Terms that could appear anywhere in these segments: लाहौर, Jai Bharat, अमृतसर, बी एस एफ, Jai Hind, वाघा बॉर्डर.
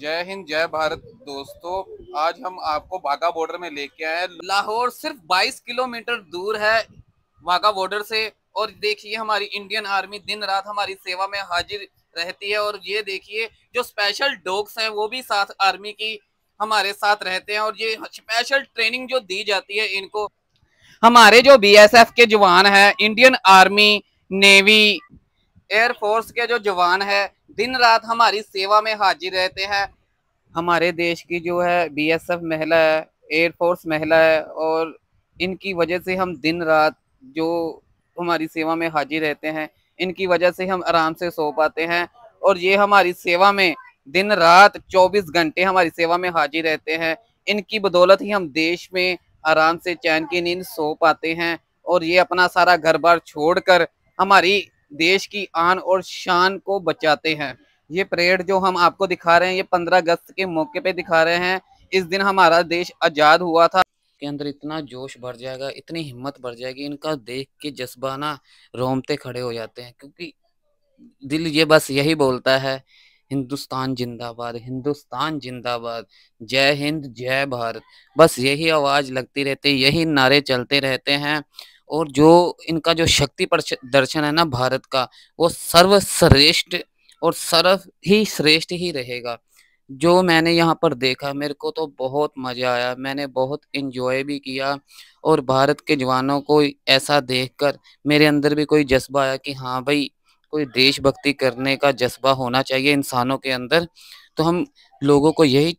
जय हिंद जय भारत दोस्तों, आज हम आपको वाघा बॉर्डर में लेके आए हैं। लाहौर सिर्फ 22 किलोमीटर दूर है वाघा बॉर्डर से। और देखिए हमारी इंडियन आर्मी दिन रात हमारी सेवा में हाजिर रहती है। और ये देखिए जो स्पेशल डॉग्स हैं वो भी साथ आर्मी की हमारे साथ रहते हैं। और ये स्पेशल ट्रेनिंग जो दी जाती है इनको, हमारे जो BSF के जवान है, इंडियन आर्मी, नेवी, एयरफोर्स के जो जवान है दिन रात हमारी सेवा में हाजिर रहते हैं। हमारे देश की जो है BSF महिला है, एयरफोर्स महिला है, और इनकी वजह से हम दिन रात जो हमारी सेवा में हाजिर रहते हैं, इनकी वजह से हम आराम से सो पाते हैं। और ये हमारी सेवा में दिन रात 24 घंटे हमारी सेवा में हाजिर रहते हैं। इनकी बदौलत ही हम देश में आराम से चैन की नींद सो पाते हैं। और ये अपना सारा घर बार छोड़ कर हमारी देश की आन और शान को बचाते हैं। ये परेड जो हम आपको दिखा रहे हैं ये 15 अगस्त के मौके पे दिखा रहे हैं। इस दिन हमारा देश आज़ाद हुआ था। के अंदर इतना जोश भर जाएगा, इतनी हिम्मत भर जाएगी, इनका देख के जज्बा ना रोंगटे खड़े हो जाते हैं। क्योंकि दिल ये बस यही बोलता है, हिंदुस्तान जिंदाबाद, हिंदुस्तान जिंदाबाद, जय हिंद जय भारत। बस यही आवाज़ लगती रहती है, यही नारे चलते रहते हैं। और जो इनका जो शक्ति प्रदर्शन है ना भारत का, वो सर्वश्रेष्ठ और सर्व ही श्रेष्ठ ही रहेगा। जो मैंने यहाँ पर देखा मेरे को तो बहुत मज़ा आया, मैंने बहुत एंजॉय भी किया। और भारत के जवानों को ऐसा देखकर मेरे अंदर भी कोई जज्बा आया कि हाँ भाई, कोई देशभक्ति करने का जज्बा होना चाहिए इंसानों के अंदर। तो हम लोगों को यही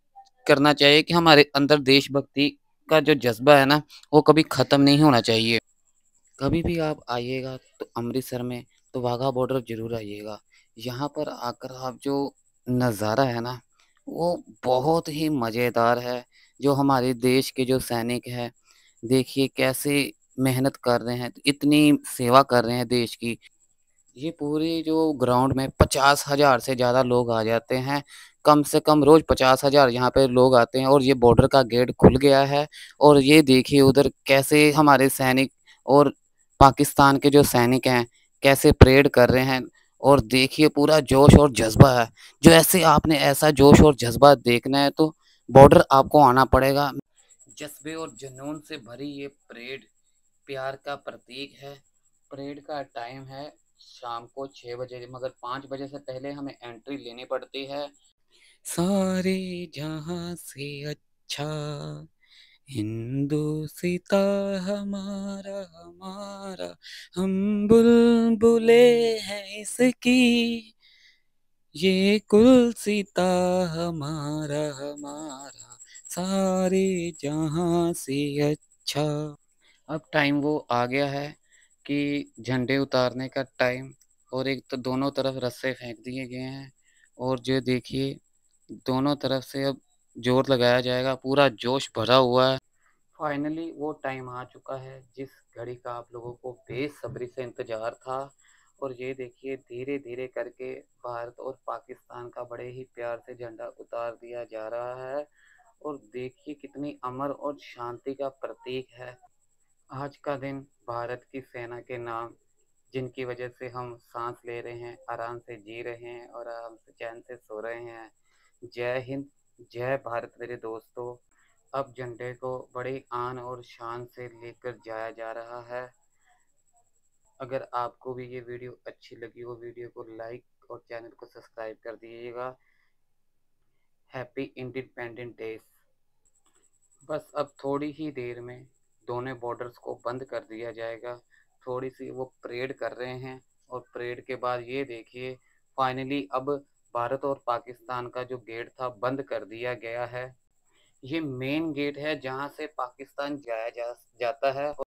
करना चाहिए कि हमारे अंदर देशभक्ति का जो जज्बा है ना वो कभी ख़त्म नहीं होना चाहिए। कभी भी आप आइएगा तो अमृतसर में, तो वाघा बॉर्डर ज़रूर आइएगा। यहाँ पर आकर आप जो नज़ारा है ना वो बहुत ही मज़ेदार है। जो हमारे देश के जो सैनिक हैं, देखिए कैसे मेहनत कर रहे हैं, इतनी सेवा कर रहे हैं देश की। ये पूरे जो ग्राउंड में 50,000 से ज़्यादा लोग आ जाते हैं, कम से कम रोज़ 50,000 यहाँ पे लोग आते हैं। और ये बॉर्डर का गेट खुल गया है। और ये देखिए उधर कैसे हमारे सैनिक और पाकिस्तान के जो सैनिक हैं कैसे परेड कर रहे हैं। और देखिए पूरा जोश और जज्बा है। जो ऐसे आपने ऐसा जोश और जज्बा देखना है तो बॉर्डर आपको आना पड़ेगा। जज्बे और जुनून से भरी ये परेड प्यार का प्रतीक है। परेड का टाइम है शाम को 6 बजे, मगर 5 बजे से पहले हमें एंट्री लेनी पड़ती है। सारे जहां से अच्छा हिंदुस्ता हमारा हमारा, हम बुलबुलें हैं इसकी, ये कुलसिता हमारा हमारा, सारे जहां से अच्छा। अब टाइम वो आ गया है कि झंडे उतारने का टाइम। और एक तो दोनों तरफ रस्से फेंक दिए गए हैं। और जो देखिए दोनों तरफ से अब जोर लगाया जाएगा, पूरा जोश भरा हुआ है। फाइनली वो टाइम आ चुका है जिस घड़ी का आप लोगों को बेसब्री से इंतज़ार था। और ये देखिए धीरे धीरे करके भारत और पाकिस्तान का बड़े ही प्यार से झंडा उतार दिया जा रहा है। और देखिए कितनी अमर और शांति का प्रतीक है आज का दिन भारत की सेना के नाम, जिनकी वजह से हम सांस ले रहे हैं, आराम से जी रहे हैं और आराम से चैन से सो रहे हैं। जय हिंद जय भारत मेरे दोस्तों। अब झंडे को बड़े आन और शान से लेकर जाया जा रहा है। अगर आपको भी ये वीडियो अच्छी लगी हो, वीडियो को लाइक और चैनल को सब्सक्राइब कर दीजिएगा। Happy independence day. बस अब थोड़ी ही देर में दोनों बॉर्डर्स को बंद कर दिया जाएगा। थोड़ी सी वो परेड कर रहे हैं और परेड के बाद ये देखिए फाइनली अब भारत और पाकिस्तान का जो गेट था बंद कर दिया गया है। ये मेन गेट है जहां से पाकिस्तान जाया जाता है।